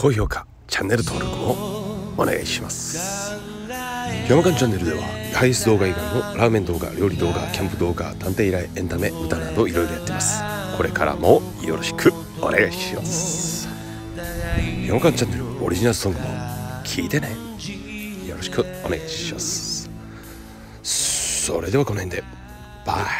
高評価、チャンネル登録もお願いします。よまかんチャンネルではハイス動画以外のラーメン動画、料理動画、キャンプ動画、探偵依頼、エンタメ、歌などいろいろやってます。これからもよろしくお願いします。よまかんチャンネルオリジナルソングも聴いてね。よろしくお願いします。それではこの辺でバイ。